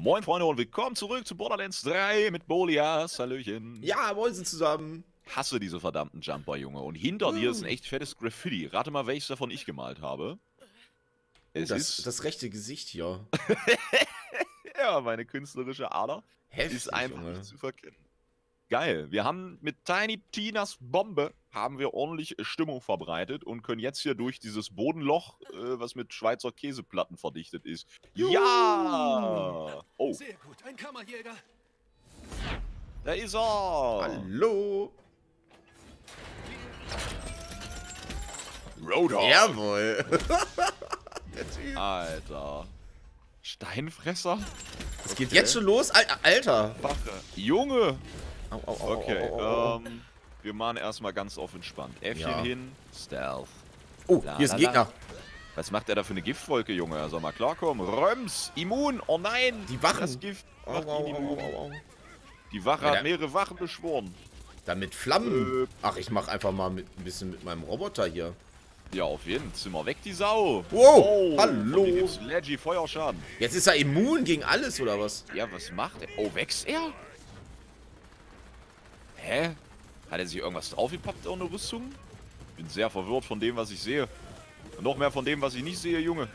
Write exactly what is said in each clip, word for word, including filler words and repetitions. Moin Freunde und willkommen zurück zu Borderlands drei mit Bolias. Hallöchen. Ja, moin sind zusammen. Hasse diese verdammten Jumper, Junge. Und hinter hm. dir ist ein echt fettes Graffiti. Rate mal, welches davon ich gemalt habe. Es das, ist das rechte Gesicht hier. Ja, meine künstlerische Ader Heftig, ist einfach Junge. Nicht zu verkennen. Geil, wir haben mit Tiny Tinas Bombe haben wir ordentlich Stimmung verbreitet und können jetzt hier durch dieses Bodenloch, äh, was mit Schweizer Käseplatten verdichtet ist. Juhu. Ja! Oh. Sehr gut, ein Kammerjäger. Da ist er! Hallo! Roadhog! Jawohl! Der Typ. Alter! Steinfresser? Es geht okay. jetzt schon los? Alter! Wache! Junge! Au, au, au, okay, au, au, au, au. Ähm, wir machen erstmal ganz offen entspannt. Äffchen ja. hin, Stealth. Oh, la, hier ist ein Gegner. La. Was macht er da für eine Giftwolke, Junge? Er soll mal klarkommen. Röms, immun, oh nein! Die Wachen. Das Gift macht au, au, ihn immun. Au, au, au, au. Die Wache ja, hat mehrere Wachen beschworen. Damit Flammen. Äh, Ach, ich mach einfach mal mit, ein bisschen mit meinem Roboter hier. Ja, auf jeden Fall. Zimmer weg, die Sau. Wow, oh, hallo. Leggy, Feuerschaden. Jetzt ist er immun gegen alles, oder was? Ja, was macht er? Oh, wächst er? Hä? Hat er sich irgendwas draufgepappt ohne Rüstung? Bin sehr verwirrt von dem, was ich sehe. Und noch mehr von dem, was ich nicht sehe, Junge.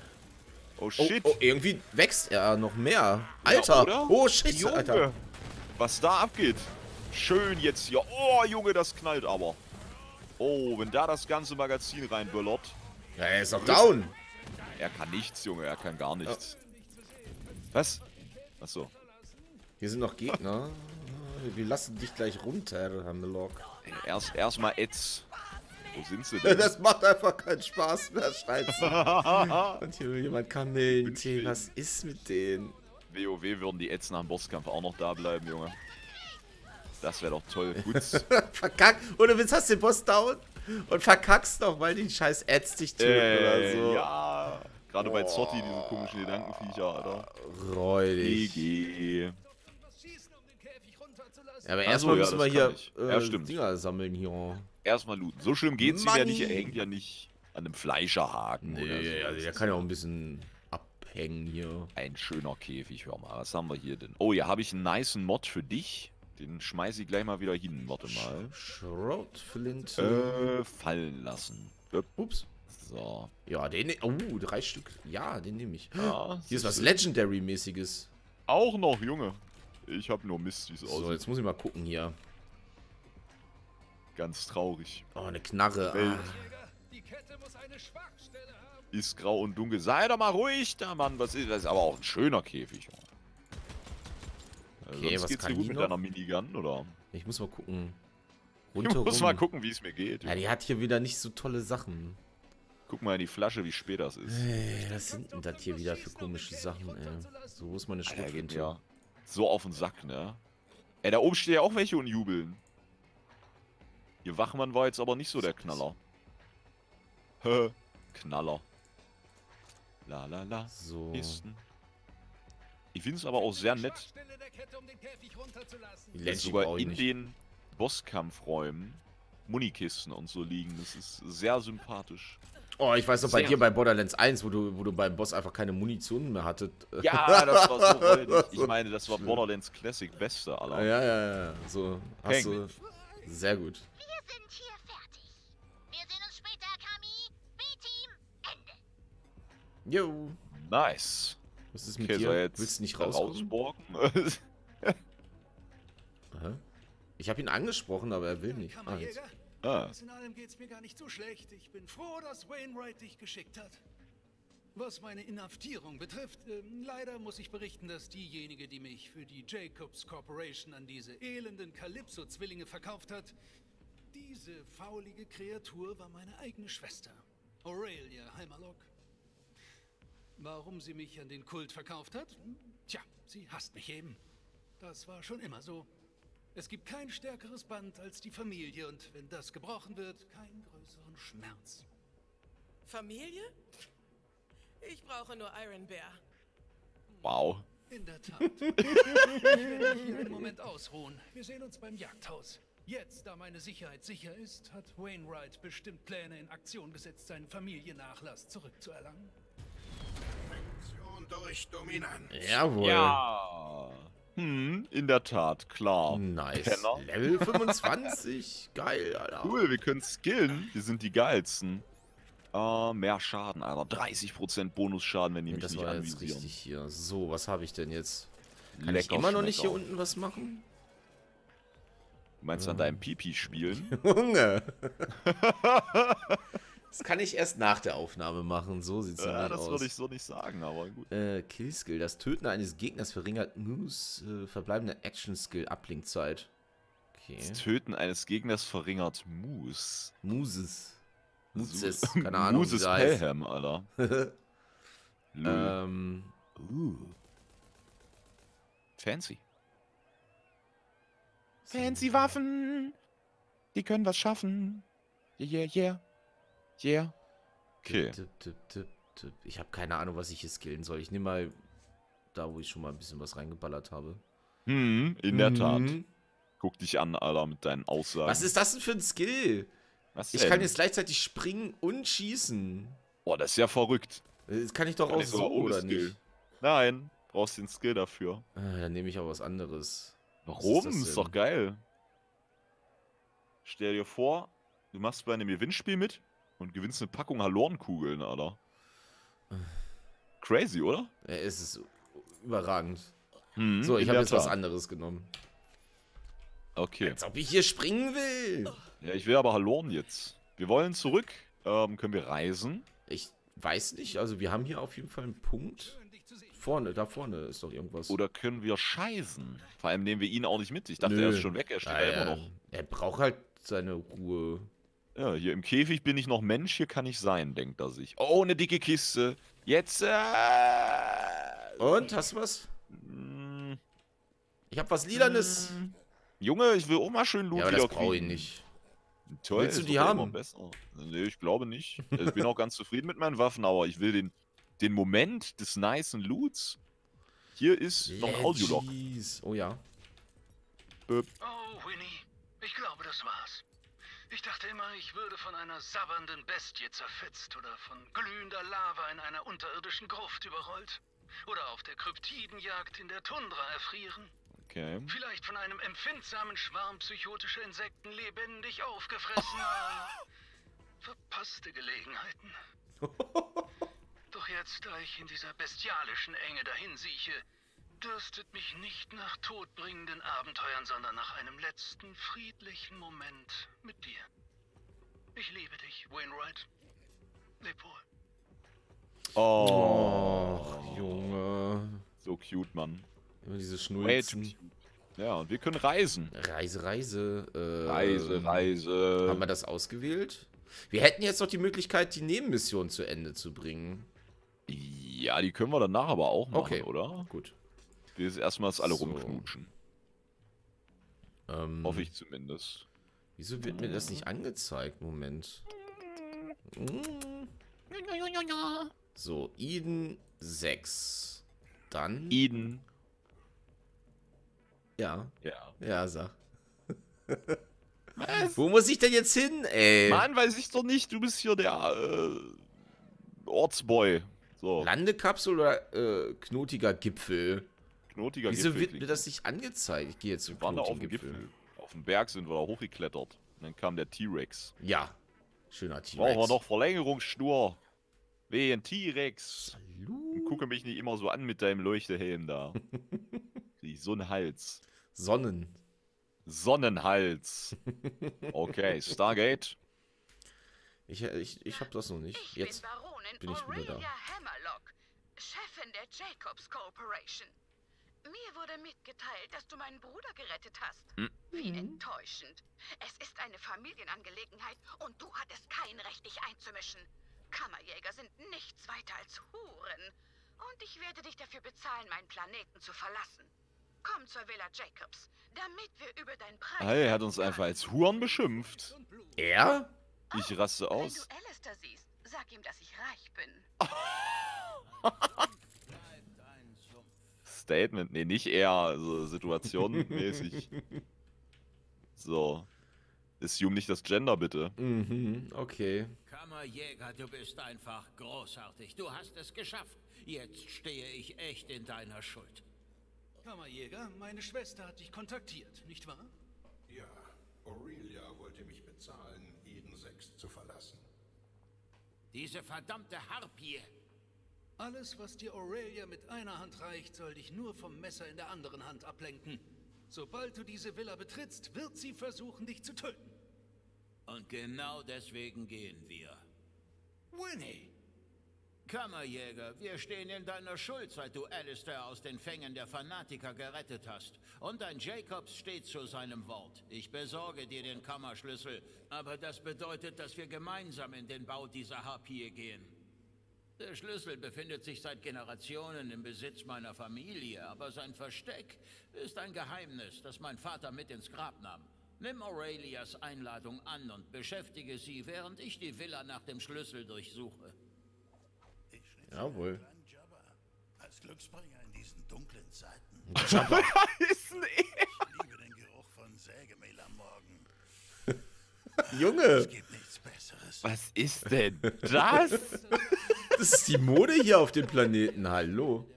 Oh, shit. Oh, oh, irgendwie wächst er noch mehr. Alter. Ja, oh, shit, Junge. Alter. Was da abgeht. Schön jetzt hier. Oh, Junge, das knallt aber. Oh, wenn da das ganze Magazin reinböllert. Ja, er ist doch down. Er kann nichts, Junge. Er kann gar nichts. Ja. Was? Achso. Hier sind noch Gegner. Wir lassen dich gleich runter, Hammerlock. Erst erstmal jetzt. Wo sind sie denn? Das macht einfach keinen Spaß mehr, scheiße. Und hier will jemand Kamillentee. Was ist mit denen? WoW würden die Eds nach dem Bosskampf auch noch da bleiben, Junge. Das wäre doch toll. Gut. Verkackt. Oder willst hast den Boss down und verkackst noch, weil die scheiß Eds dich töten äh, oder so. Ja. Gerade oh. bei Zotti, diese komischen Gedankenviecher, Alter. Räudig. G G. Ja, aber erstmal müssen wir hier äh, ja, Dinger sammeln hier. Erstmal looten. So schlimm geht's ihm ja nicht. Er hängt ja nicht an einem Fleischerhaken. Nee, oder so. Ja, der kann ja auch ein bisschen abhängen hier. Ein schöner Käfig, hör mal. Was haben wir hier denn? Oh, ja, habe ich einen nicen Mod für dich. Den schmeiß ich gleich mal wieder hin. Warte mal. Schrotflinte. Äh, fallen lassen. Ups. So. Ja, den. Oh, drei Stück. Ja, den nehme ich. Ja, hier ist was Legendary-mäßiges. Auch noch, Junge. Ich hab nur Mist, wie es aussieht. So, jetzt muss ich mal gucken hier. Ganz traurig. Oh, eine Knarre. Welt. Ist grau und dunkel. Sei doch mal ruhig da, Mann. Was ist das? Ist aber auch ein schöner Käfig. Okay, sonst was geht's dir gut mit deiner Minigun, oder? Ich muss mal gucken. Rundherum. Ich muss mal gucken, wie es mir geht. Ja, die hat hier wieder nicht so tolle Sachen. Guck mal in die Flasche, wie spät das ist. Hey, was sind denn das hier wieder für komische Sachen, ey? So, wo ist meine Schrotflinte? Ja. So auf den Sack, ne? Ey, da oben stehen ja auch welche und jubeln. Ihr Wachmann war jetzt aber nicht so der Knaller. Hä? Knaller. La la la. So. Kisten. Ich finde es aber auch sehr nett. Die sogar in den Bosskampfräumen Munikisten und so liegen. Das ist sehr sympathisch. Oh, ich weiß noch, bei dir bei Borderlands eins, wo du, wo du beim Boss einfach keine Munition mehr hattet. Ja, das war so räudig. Ich meine, das war Borderlands Classic Beste aller. Ja, ja, ja. So, hast du... Sehr gut. Wir sind hier fertig. Wir sehen uns später, Kami. B-Team, Ende. Jo. Nice. Was ist mit okay, dir? So jetzt willst du nicht rausborgen? Ich habe ihn angesprochen, aber er will nicht. Ah, jetzt. Ah. Alles in allem geht's mir gar nicht so schlecht. Ich bin froh, dass Wainwright dich geschickt hat. Was meine Inhaftierung betrifft, äh, leider muss ich berichten, dass diejenige, die mich für die Jacobs Corporation an diese elenden Kalypso-Zwillinge verkauft hat, diese faulige Kreatur war meine eigene Schwester, Aurelia Heimerlock. Warum sie mich an den Kult verkauft hat? Tja, sie hasst mich eben. Das war schon immer so. Es gibt kein stärkeres Band als die Familie und wenn das gebrochen wird, keinen größeren Schmerz. Familie? Ich brauche nur Iron Bear. Wow. In der Tat. Ich werde mich hier einen Moment ausruhen. Wir sehen uns beim Jagdhaus. Jetzt, da meine Sicherheit sicher ist, hat Wainwright bestimmt Pläne in Aktion gesetzt, seinen Familiennachlass zurückzuerlangen. Funktion durch Dominanz. Jawohl. Ja. Hm, in der Tat, klar. Nice. Penner. Level fünfundzwanzig. Geil, Alter. Cool, wir können skillen. Wir sind die geilsten. Uh, mehr Schaden, Alter. dreißig Prozent Bonusschaden, wenn die ja, mich das nicht war anvisieren. Jetzt richtig hier. So, was habe ich denn jetzt? Kann lecker ich immer noch nicht hier unten was machen? Du meinst ja. an deinem Pipi spielen? Junge! Das kann ich erst nach der Aufnahme machen, so sieht's ja, das aus. Das würde ich so nicht sagen, aber gut. Äh, Killskill. Das Töten eines Gegners verringert Moves äh, verbleibende Action-Skill Ablinkzeit. Okay. Das Töten eines Gegners verringert Moose. Mooses. Mooses, keine Ahnung. Mooses Pelham, Alter. ähm. Uh. Fancy. Fancy Waffen! Die können was schaffen. Yeah, yeah, yeah. Yeah. Okay. Tipp, tipp, tipp, tipp. Ich habe keine Ahnung, was ich hier skillen soll. Ich nehme mal da, wo ich schon mal ein bisschen was reingeballert habe. Hm, in der mhm. Tat. Guck dich an, Alter, mit deinen Aussagen. Was ist das denn für ein Skill? Was denn? Ich kann jetzt gleichzeitig springen und schießen. Boah, das ist ja verrückt. Das kann ich doch kann auch so, oder Skill. Nicht? Nein, brauchst den Skill dafür. Ah, dann nehme ich aber was anderes. Warum? Ist, ist doch geil. Stell dir vor, du machst bei einem Gewinnspiel mit. Und gewinnst eine Packung Hallorenkugeln, Alter. Crazy, oder? Ja, es ist überragend. Mhm, so, ich habe jetzt Tat. was anderes genommen. Okay. Als ob ich hier springen will. Ja, ich will aber Halloren jetzt. Wir wollen zurück. Ähm, können wir reisen? Ich weiß nicht. Also, wir haben hier auf jeden Fall einen Punkt. Vorne, da vorne ist doch irgendwas. Oder können wir scheißen? Vor allem nehmen wir ihn auch nicht mit. Ich dachte, Nö. er ist schon weg. Er steht ja, ja immer noch. Er braucht halt seine Ruhe. Ja, hier im Käfig bin ich noch Mensch, hier kann ich sein, denkt er sich. Oh, eine dicke Kiste. Jetzt, äh... Und, hast du was? Mm. Ich hab was Lilanes. Mm. Junge, ich will auch mal schön Loot ja, aber wieder das kriegen. Ich brauche ihn nicht. Toll, willst du die haben? Besser. Nee, ich glaube nicht. Ich bin auch ganz zufrieden mit meinen Waffen, aber ich will den, den Moment des nicen Loots. Hier ist yeah, noch ein Audiolog. Oh ja. Böp. Oh, Winnie, ich glaube, das war's. Ich dachte immer, ich würde von einer sabbernden Bestie zerfetzt oder von glühender Lava in einer unterirdischen Gruft überrollt. Oder auf der Kryptidenjagd in der Tundra erfrieren. Okay. Vielleicht von einem empfindsamen Schwarm psychotischer Insekten lebendig aufgefressen. Verpasste Gelegenheiten. Doch jetzt, da ich in dieser bestialischen Enge dahinsieche, dürstet mich nicht nach todbringenden Abenteuern, sondern nach einem letzten friedlichen Moment mit dir. Ich liebe dich, Wainwright. Leb wohl. Oh, oh, Junge. So cute, Mann. Immer diese Schnulzen. Ja, und wir können reisen. Reise, Reise. Äh, Reise, Reise. Haben wir das ausgewählt? Wir hätten jetzt noch die Möglichkeit, die Nebenmission zu Ende zu bringen. Ja, die können wir danach aber auch machen, okay. oder? Gut. Wir jetzt erstmal das alle so. rumknutschen. Ähm, Hoffe ich zumindest. Wieso wird mir das nicht angezeigt? Moment. Hm. So, Eden sechs. Dann. Eden. Ja. Ja, ja sag. Was? Wo muss ich denn jetzt hin, ey? Mann, weiß ich doch nicht. Du bist hier der äh, Ortsboy. So. Landekapsel oder äh, knotiger Gipfel? Knotiger Wieso Gipfel wird mir das nicht angezeigt? Ich gehe jetzt zum knotigen Gipfel. Gipfel. Auf dem Berg sind wir da hochgeklettert. Und dann kam der T-Rex. Ja, schöner T-Rex. Brauchen wir noch Verlängerungsschnur. Weh, ein T-Rex. Gucke mich nicht immer so an mit deinem Leuchtehelm da. So ein Hals. Sonnen. Sonnenhals. Okay, Stargate. Ich, ich, ich hab das noch nicht. Ich jetzt bin, Baronin bin ich wieder da. Hammerlock, Chefin der Jacobs Corporation. Mir wurde mitgeteilt, dass du meinen Bruder gerettet hast. Hm. Wie enttäuschend. Es ist eine Familienangelegenheit und du hattest kein Recht, dich einzumischen. Kammerjäger sind nichts weiter als Huren. Und ich werde dich dafür bezahlen, meinen Planeten zu verlassen. Komm zur Villa Jacobs, damit wir über deinen Preis... Ah, er hat uns einfach als Huren beschimpft. Er? Ich raste oh, aus. Wenn du Alistair siehst, sag ihm, dass ich reich bin. Oh. Statement, nee, nicht eher, also situationenmäßig. So. Assume nicht das Gender, bitte. Mhm, okay. Kammerjäger, du bist einfach großartig. Du hast es geschafft. Jetzt stehe ich echt in deiner Schuld. Kammerjäger, meine Schwester hat dich kontaktiert, nicht wahr? Ja, Aurelia wollte mich bezahlen, Eden sechs zu verlassen. Diese verdammte Harpie! Alles, was dir Aurelia mit einer Hand reicht, soll dich nur vom Messer in der anderen Hand ablenken. Sobald du diese Villa betrittst, wird sie versuchen, dich zu töten. Und genau deswegen gehen wir. Winnie! Kammerjäger, wir stehen in deiner Schuld, seit du Alistair aus den Fängen der Fanatiker gerettet hast. Und ein Jacobs steht zu seinem Wort. Ich besorge dir den Kammerschlüssel, aber das bedeutet, dass wir gemeinsam in den Bau dieser Harpie gehen. Der Schlüssel befindet sich seit Generationen im Besitz meiner Familie, aber sein Versteck ist ein Geheimnis, das mein Vater mit ins Grab nahm. Nimm Aurelias Einladung an und beschäftige sie, während ich die Villa nach dem Schlüssel durchsuche. Jawohl. Als Glücksbringer in diesen dunklen Zeiten. Jabba ist ein e Ich liebe den Geruch von Sägemehl am Morgen. Junge! Es gibt nichts Besseres. Was ist denn das? Das ist die Mode hier auf dem Planeten. Hallo.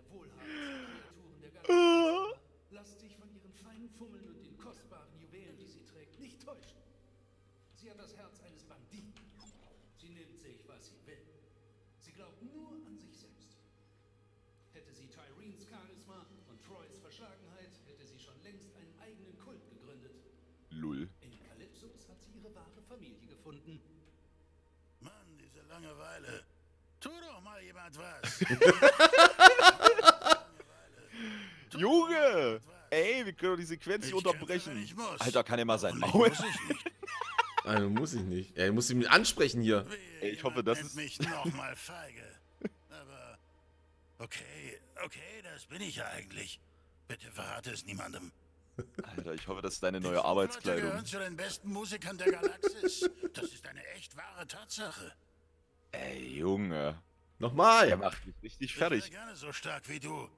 Lass dich von ihren feinen Fummeln und den kostbaren Juwelen, die sie trägt, nicht täuschen. Sie hat das Herz eines Banditen. Sie nimmt sich, was sie will. Sie glaubt nur an sich selbst. Hätte sie Tyreens Charisma und Troys Verschlagenheit, hätte sie schon längst einen eigenen Kult gegründet. Lull. In Kalypsos hat sie ihre wahre Familie gefunden. Mann, diese Langeweile. Tu doch mal jemand was. Junge! Ey, wir können doch die Sequenz nicht unterbrechen. Ich muss. Alter, kann ja mal sein. Oh, muss ich nicht. Also muss ich nicht. Ey, muss ich mich ansprechen hier. Ey, ich hoffe, das ist... mich nochmal feige. Aber okay, okay, das bin ich ja eigentlich. Bitte verrate es niemandem. Alter, ich hoffe, das ist deine neue Arbeitskleidung. Du gehörst zu den besten Musikern der Galaxis. Das ist eine echt wahre Tatsache. Ey, Junge. Nochmal. Er macht mich richtig fertig. Ich bin gerne so stark wie du.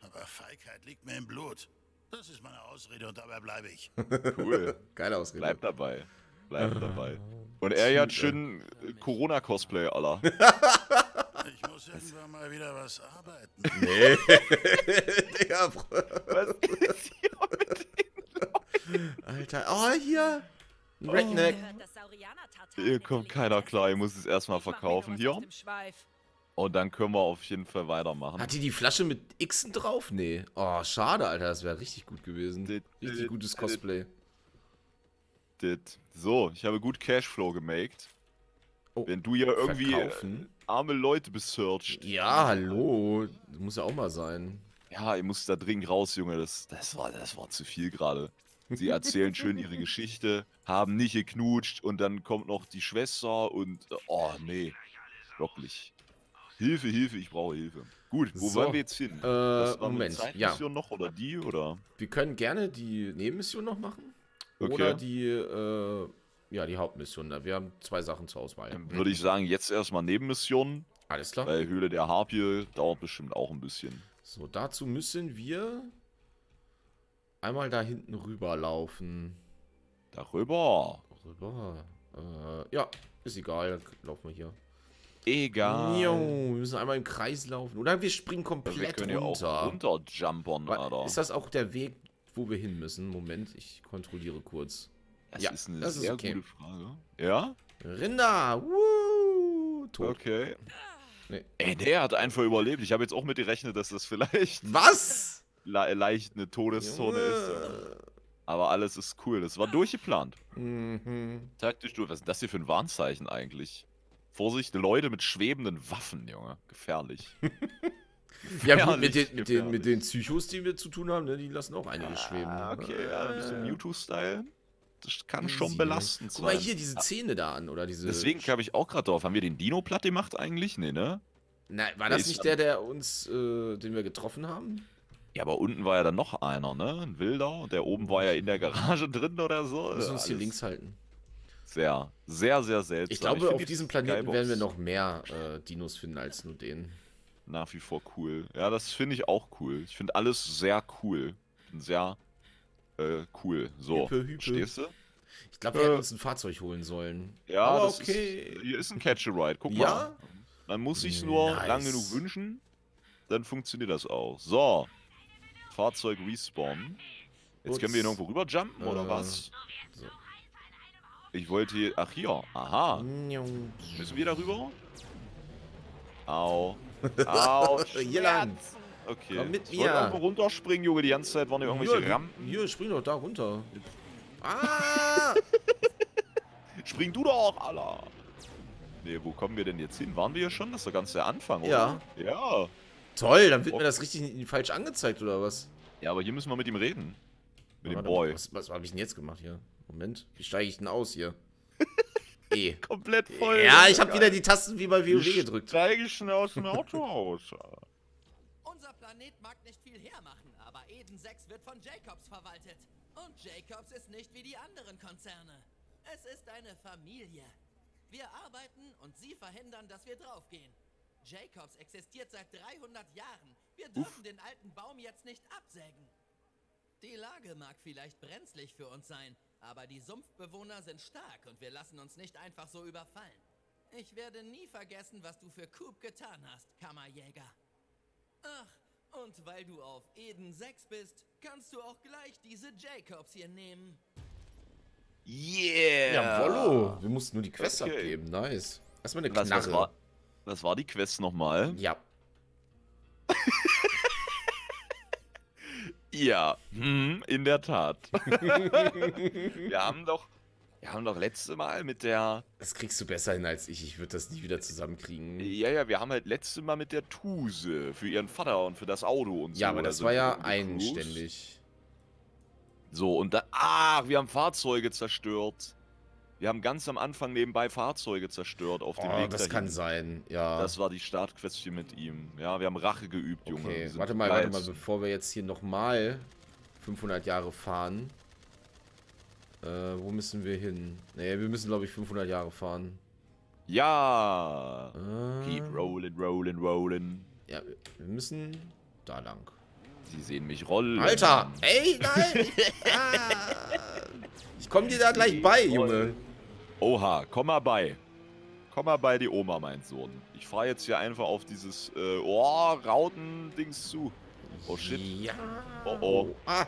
Aber Feigheit liegt mir im Blut. Das ist meine Ausrede und dabei bleibe ich. Cool. Geile Ausrede. Bleib dabei. Bleib dabei. Und er hat schön Corona-Cosplay, Allah. Ich muss irgendwann mal wieder was arbeiten. Nee. Digga, was ist hier mit den Leuten? Alter, oh, hier. Ein Redneck. Oh. Hier kommt keiner klar, ich muss es erstmal verkaufen. Hier. Und dann können wir auf jeden Fall weitermachen. Hat die die Flasche mit Xen drauf? Nee. Oh, schade, Alter. Das wäre richtig gut gewesen. Richtig gutes Cosplay. So, ich habe gut Cashflow gemacht. Oh, wenn du ja irgendwie verkaufen. Arme Leute besearcht. Ja, hallo. Das muss ja auch mal sein. Ja, ihr müsst da dringend raus, Junge. Das, das, war, das war zu viel gerade. Sie erzählen schön ihre Geschichte, haben nicht geknutscht und dann kommt noch die Schwester und... Oh, nee. Wirklich. Hilfe, Hilfe, ich brauche Hilfe. Gut, wo so. Wollen wir jetzt hin? Äh, das war Moment, eine Zeitmission ja. noch oder die? Oder? Wir können gerne die Nebenmission noch machen. Okay. Oder die, äh, ja, die Hauptmission. Wir haben zwei Sachen zur Auswahl. Dann würde ich sagen, jetzt erstmal Nebenmissionen. Alles klar. Weil Höhle der Harpie dauert bestimmt auch ein bisschen. So, dazu müssen wir einmal da hinten rüberlaufen. Darüber. Rüber. Äh, ja, ist egal. Laufen wir hier. Egal. Jo, wir müssen einmal im Kreis laufen. Oder wir springen komplett runter. Wir können ja auch runterjumpern, Alter. Ist das auch der Weg, wo wir hin müssen? Moment, ich kontrolliere kurz. Das ja, ist eine das sehr ist okay. gute Frage. Ja? Rinder! Woo! Tot. Okay. Nee. Ey, der hat einfach überlebt. Ich habe jetzt auch mit gerechnet, dass das vielleicht... Was? Le leicht eine Todeszone Junge. Ist. Aber alles ist cool. Das war durchgeplant. Mhm. Taktisch durch. Was ist das hier für ein Warnzeichen eigentlich? Vorsicht, Leute mit schwebenden Waffen, Junge. Gefährlich. Ja gut, mit den, mit, den, mit den Psychos, die wir zu tun haben, ne, die lassen auch einige ah, schweben. Okay, ja, ein bisschen Mewtwo-Style. Das kann Easy. Schon belastend sein. Guck mal hier diese Zähne da an, oder diese... Deswegen kam ich auch gerade drauf. Haben wir den Dino platt gemacht eigentlich? Nee, ne? Nein, war das nee, nicht der, der uns, äh, den wir getroffen haben? Ja, aber unten war ja dann noch einer, ne? Ein Wilder. Und der oben war ja in der Garage drin oder so. Wir müssen uns hier links halten. Sehr, sehr, sehr seltsam. Ich glaube, ich auf diesem Planeten Skybox. Werden wir noch mehr äh, Dinos finden als nur den. Nach wie vor cool. Ja, das finde ich auch cool. Ich finde alles sehr cool. Bin sehr äh, cool. So, Hüppe, Hüppe. Stehst du? Ich glaube, wir äh, hätten uns ein Fahrzeug holen sollen. Ja, aber das okay. Ist, hier ist ein Catch-a-Ride. Guck ja? mal. Man muss sich nice. Nur lang genug wünschen, dann funktioniert das auch. So. Fahrzeug respawnen. Jetzt können wir hier irgendwo rüber jumpen, äh, oder was? So. Ich wollte hier... Ach, hier. Aha. Müssen wir da rüber? Au. Au. Hier lang. Okay. Komm mit mir. Ich wollte irgendwo runterspringen, Junge. Die ganze Zeit waren hier irgendwelche hier, Rampen. Hier, spring doch da runter. Ah! Spring du doch, Allah. Ne, wo kommen wir denn jetzt hin? Waren wir hier schon? Das ist doch ganz der Anfang, oder? Ja. Ja. Toll, dann wird oh. mir das richtig falsch angezeigt, oder was? Ja, aber hier müssen wir mit ihm reden. Mit aber dem Boy. Was, was habe ich denn jetzt gemacht hier? Moment, wie steige ich denn aus hier? E. Komplett voll. Ja, ich habe wieder die Tasten wie bei WoW gedrückt. Steige ich schnell aus dem Auto aus. Unser Planet mag nicht viel hermachen, aber Eden sechs wird von Jacobs verwaltet. Und Jacobs ist nicht wie die anderen Konzerne. Es ist eine Familie. Wir arbeiten und sie verhindern, dass wir draufgehen. Jacobs existiert seit dreihundert Jahren. Wir dürfen Uff. den alten Baum jetzt nicht absägen. Die Lage mag vielleicht brenzlig für uns sein, aber die Sumpfbewohner sind stark und wir lassen uns nicht einfach so überfallen. Ich werde nie vergessen, was du für Coop getan hast, Kammerjäger. Ach, und weil du auf Eden sechs bist, kannst du auch gleich diese Jacobs hier nehmen. Yeah! Jawollo! Wir mussten nur die Quest okay. abgeben, nice. Erstmal eine Knarre. Was, was, war, was war die Quest nochmal? Ja. Ja, hm, in der Tat. wir, haben doch, wir haben doch letzte Mal mit der... Das kriegst du besser hin als ich. Ich würde das nie wieder zusammenkriegen. Ja, ja, wir haben halt letzte Mal mit der Tuse für ihren Vater und für das Auto und so. Ja, aber das also war ja eigenständig. So, und da... Ah, wir haben Fahrzeuge zerstört. Wir haben ganz am Anfang nebenbei Fahrzeuge zerstört auf dem oh, Weg das dahin. Kann sein, ja. Das war die Startquestion mit ihm. Ja, wir haben Rache geübt, Junge. Okay, warte mal, warte mal, bevor wir jetzt hier nochmal fünfhundert Jahre fahren. Äh, wo müssen wir hin? Nee, wir müssen, glaube ich, fünfhundert Jahre fahren. Ja! Äh, Keep rolling, rolling, rolling. Ja, wir müssen da lang. Sie sehen mich rollen. Alter! Ey, nein! ah, ich komm dir da gleich bei, Junge. Oha, komm mal bei. Komm mal bei die Oma, mein Sohn. Ich fahre jetzt hier einfach auf dieses äh, oh, Rauten-Dings zu. Oh shit. Ja. Oh oh. Ah.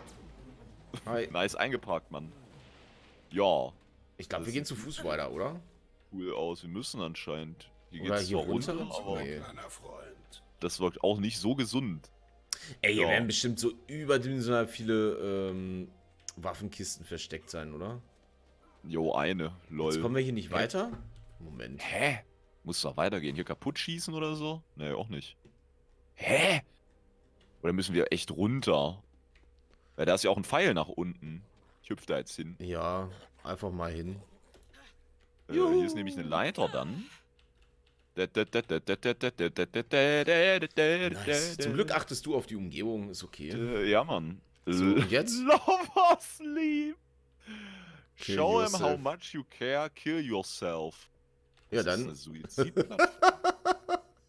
Hi. Nice eingeparkt, Mann. Ja. Ich glaube, wir gehen zu Fuß weiter, oder? Cool aus, wir müssen anscheinend. Hier geht es runter, aber das wirkt auch nicht so gesund. Ey, hier ja. werden bestimmt so überdimensional viele ähm, Waffenkisten versteckt sein, oder? Jo, eine. Lol. Jetzt kommen wir hier nicht Hä? weiter? Moment. Hä? Muss doch weitergehen. Hier kaputt schießen oder so? Nee, auch nicht. Hä? Oder müssen wir echt runter? Weil da ist ja auch ein Pfeil nach unten. Ich hüpfe da jetzt hin. Ja, einfach mal hin. Äh, hier ist nämlich eine Leiter dann. Nice. Zum Glück achtest du auf die Umgebung, ist okay. Ja, Mann. So, und jetzt? Love sleep. Show him how much you care, kill yourself. Ja, dann.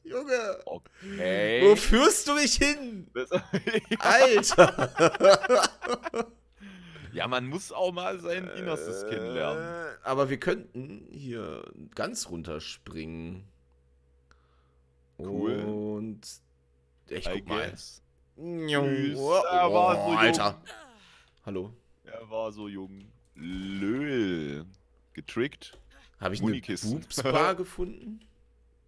Junge. Okay. Wo führst du mich hin? Alter. Ja, man muss auch mal sein Innerstes äh, kennenlernen. Aber wir könnten hier ganz runterspringen. Cool. Und ich guck mal. Jung. Oh, er war so jung. Alter. Hallo. Er war so jung. Löhl. Getrickt. Habe ich eine Boobsbar gefunden?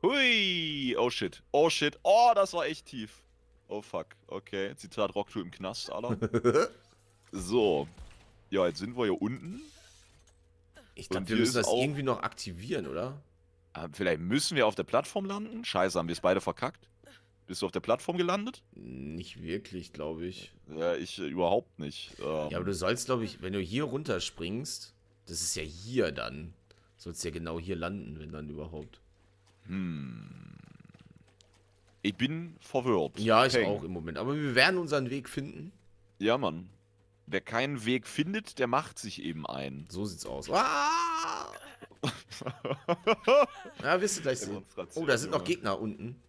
Hui. Oh shit. Oh shit. Oh, das war echt tief. Oh fuck. Okay. Zitat Rocktu im Knast, Alter. So. Ja, jetzt sind wir hier unten. Ich glaube, wir müssen das irgendwie noch aktivieren, oder? Vielleicht müssen wir auf der Plattform landen? Scheiße, haben wir es beide verkackt? Bist du auf der Plattform gelandet? Nicht wirklich, glaube ich. Ja, ich äh, überhaupt nicht. Ähm. Ja, aber du sollst, glaube ich, wenn du hier runterspringst, das ist ja hier dann. Sollst ja genau hier landen, wenn dann überhaupt. Hm. Ich bin verwirrt. Ja, ich Peng. auch im Moment. Aber wir werden unseren Weg finden. Ja, Mann. Wer keinen Weg findet, der macht sich eben einen. So sieht's aus. Ah! Ja, wirst du gleich sehen. Oh, da sind noch Gegner unten.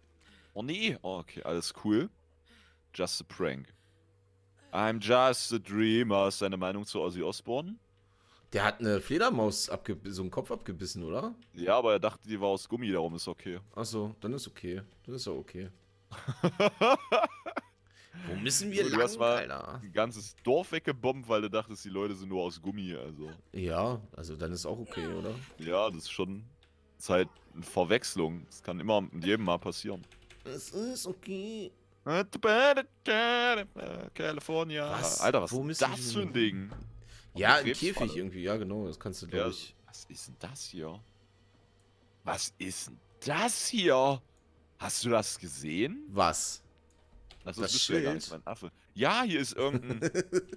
Oh nee. Oh, okay, alles cool. Just a prank. I'm just a dreamer. Ist deine Meinung zu Ozzy Osbourne? Der hat eine Fledermaus so einen Kopf abgebissen, oder? Ja, aber er dachte, die war aus Gummi, darum ist okay. Achso, dann ist okay. Dann ist ja okay. Wo müssen wir lang, hast mal Alter? Ein ganzes Dorf weggebombt, weil du dachtest, die Leute sind nur aus Gummi, also. Ja, also dann ist auch okay, oder? Ja, das ist schon... Das ist halt eine Verwechslung. Das kann immer mit jedem mal passieren. Das ist okay. California. Was? Alter, was ist das für ein Ding? Ja, ein Käfig irgendwie. Ja, genau. Das kannst du, glaube ich... Was ist denn das hier? Was ist denn das hier? Hast du das gesehen? Was? Das, das ist ja gar nicht mein Affe. Ja, hier ist irgendein,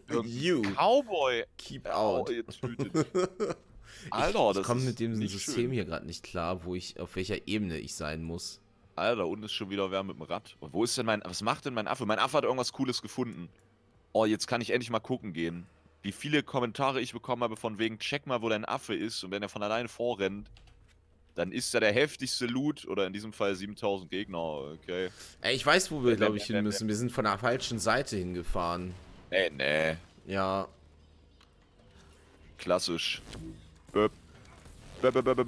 irgendein Cowboy. Keep out. Alter, ich, ich komme mit dem System schön. hier gerade nicht klar, wo ich, auf welcher Ebene ich sein muss. Alter, da unten ist schon wieder wer mit dem Rad. Und wo ist denn mein, was macht denn mein Affe? Mein Affe hat irgendwas Cooles gefunden. Oh, jetzt kann ich endlich mal gucken gehen. Wie viele Kommentare ich bekommen habe von wegen, check mal, wo dein Affe ist. Und wenn er von alleine vorrennt, dann ist da der heftigste Loot. Oder in diesem Fall siebentausend Gegner. Okay. Ey, ich weiß, wo wir, glaube ich, hin müssen. Wir sind von der falschen Seite hingefahren. Nee, nee. Ja. Klassisch. Ah,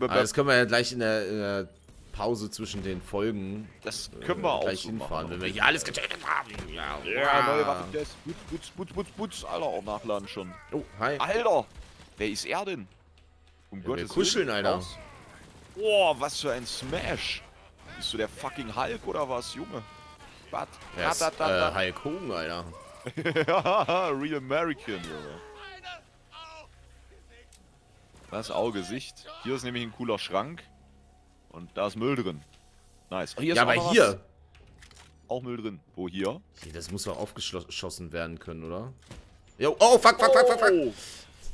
das können wir ja gleich in der, in der Pause zwischen den Folgen. Das können wir äh, gleich auch so hinfahren, machen, wenn wir hier alles getötet haben. Ja, ja, neue Waffen-Test. Butz, butz, butz, butz. Alter, auch nachladen schon. Oh, hi. Alter, wer ist er denn? Um ja, Gottes Willen. Kuscheln, Alter. Oh, was für ein Smash. Bist du der fucking Hulk oder was, Junge? Was? Ja, ist, äh, Hulk Hogan, Alter. Real American, Junge. Das Augesicht. Hier ist nämlich ein cooler Schrank. Und da ist Müll drin. Nice. Oh, hier ja, ist aber hier. Was. Auch Müll drin. Wo hier? Das muss doch aufgeschossen werden können, oder? Yo. Oh, fuck, fuck, oh, fuck, fuck, fuck.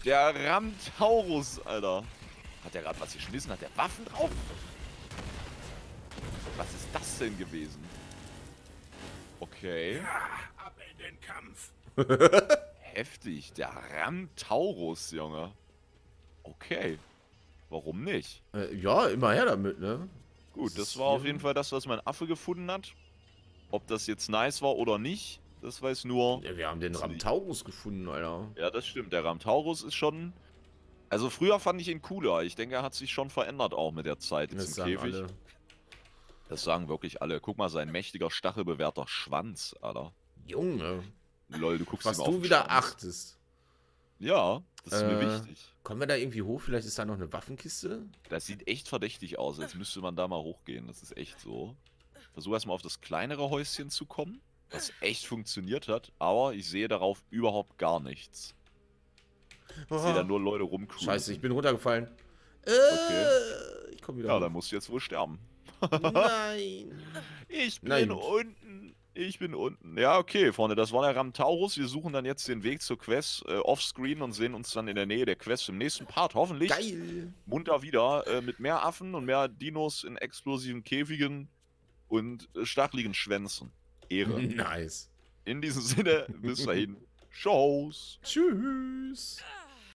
Der Ramtaurus, Alter. Hat der gerade was geschmissen? Hat der Waffen drauf? Was ist das denn gewesen? Okay. Ja, ab in den Kampf. Heftig. Der Ramtaurus, Junge. Okay. Warum nicht? Äh, ja, immer her damit, ne? Gut, das, das war auf jeden Fall das, was mein Affe gefunden hat. Ob das jetzt nice war oder nicht, das weiß nur... Ja, wir haben den Ramtaurus gefunden, Alter. Ja, das stimmt. Der Ramtaurus ist schon... Also früher fand ich ihn cooler. Ich denke, er hat sich schon verändert auch mit der Zeit jetzt das im Käfig. Alle. Das sagen wirklich alle. Guck mal, sein mächtiger, stachelbewehrter Schwanz, Alter. Junge. Lol, du guckst was ihm auf du wieder Schwanz. Achtest. Ja, das ist äh, mir wichtig. Kommen wir da irgendwie hoch? Vielleicht ist da noch eine Waffenkiste? Das sieht echt verdächtig aus. Jetzt müsste man da mal hochgehen. Das ist echt so. Versuche erstmal auf das kleinere Häuschen zu kommen, was echt funktioniert hat. Aber ich sehe darauf überhaupt gar nichts. Ich oh. sehe da nur Leute rumcruisen. Scheiße, ich bin runtergefallen. Äh, okay. Ich komme wieder Ja, hoch. Dann musst du jetzt wohl sterben. Nein. Ich bin Nein. unten. Ich bin unten. Ja, okay, Freunde, das war der Ramtaurus. Wir suchen dann jetzt den Weg zur Quest äh, offscreen und sehen uns dann in der Nähe der Quest im nächsten Part. Hoffentlich Geil. munter wieder äh, mit mehr Affen und mehr Dinos in explosiven Käfigen und äh, stacheligen Schwänzen. Ehre. Nice. In diesem Sinne, bis dahin. Tschüss. Tschüss.